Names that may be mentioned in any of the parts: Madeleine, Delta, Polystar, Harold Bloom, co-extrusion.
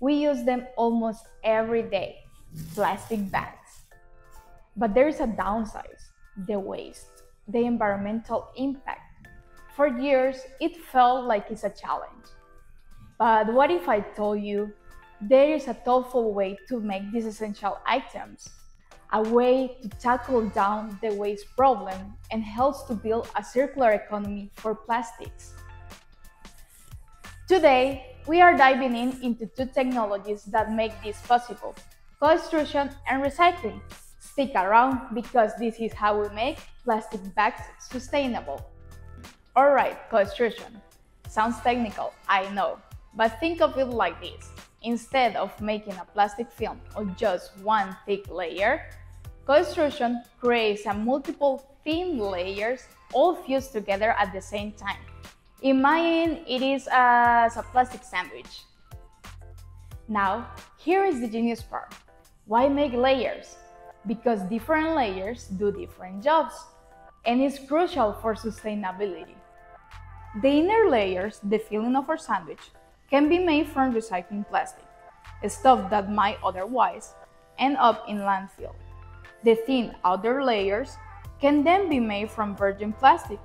We use them almost every day, plastic bags. But there is a downside, the waste, the environmental impact. For years, it felt like it's a challenge. But what if I told you there is a thoughtful way to make these essential items, a way to tackle down the waste problem and helps to build a circular economy for plastics? Today, we are diving into two technologies that make this possible, co-extrusion and recycling. Stick around because this is how we make plastic bags sustainable. Alright, co-extrusion. Sounds technical, I know, but think of it like this. Instead of making a plastic film or just one thick layer, co-extrusion creates a multiple thin layers all fused together at the same time. Imagine it is as a plastic sandwich. Now, here is the genius part. Why make layers? Because different layers do different jobs, and it's crucial for sustainability. The inner layers, the filling of our sandwich, can be made from recycling plastic, stuff that might otherwise end up in landfill. The thin outer layers can then be made from virgin plastic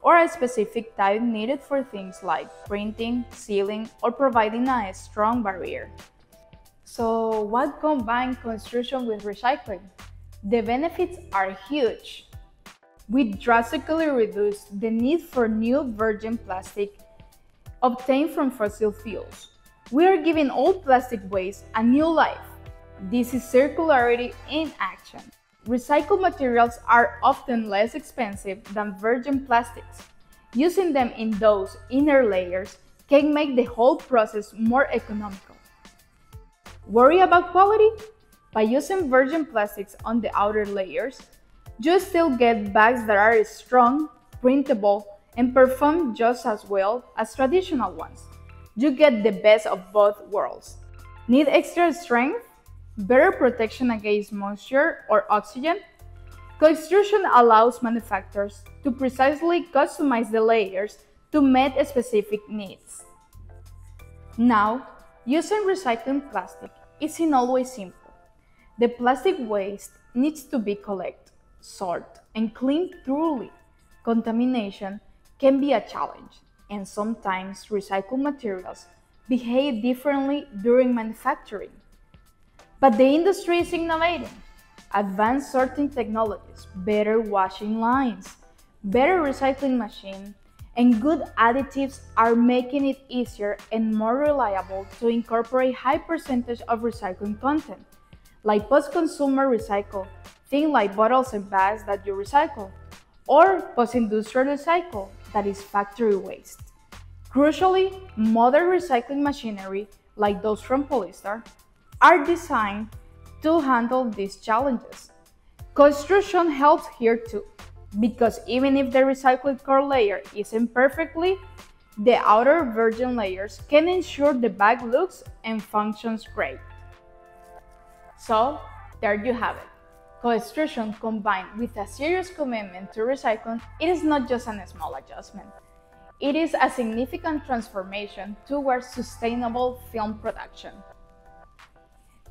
or a specific type needed for things like printing, sealing, or providing a strong barrier. So what combines co-extrusion with recycling? The benefits are huge. We drastically reduce the need for new virgin plastic obtained from fossil fuels. We are giving old plastic waste a new life. This is circularity in action. Recycled materials are often less expensive than virgin plastics. Using them in those inner layers can make the whole process more economical. Worry about quality? By using virgin plastics on the outer layers, you still get bags that are strong, printable, and perform just as well as traditional ones. You get the best of both worlds. Need extra strength? Better protection against moisture or oxygen? Co-extrusion allows manufacturers to precisely customize the layers to meet specific needs. Now, using recycled plastic isn't always simple. The plastic waste needs to be collected, sorted, and cleaned thoroughly. Contamination can be a challenge, and sometimes recycled materials behave differently during manufacturing. But the industry is innovating. Advanced sorting technologies, better washing lines, better recycling machines, and good additives are making it easier and more reliable to incorporate high percentage of recycling content, like post-consumer recycle, things like bottles and bags that you recycle, or post-industrial recycle, that is factory waste. Crucially, modern recycling machinery, like those from Polystar, are designed to handle these challenges. Co-extrusion helps here too, because even if the recycled core layer isn't perfectly, the outer virgin layers can ensure the bag looks and functions great. So, there you have it. Co-extrusion combined with a serious commitment to recycling, it is not just a small adjustment. It is a significant transformation towards sustainable film production.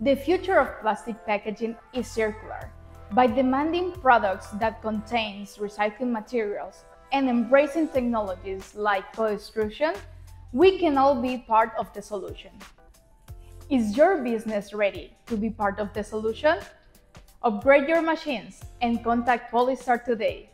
The future of plastic packaging is circular. By demanding products that contain recycled materials and embracing technologies like co-extrusion, we can all be part of the solution. Is your business ready to be part of the solution? Upgrade your machines and contact Polystar today.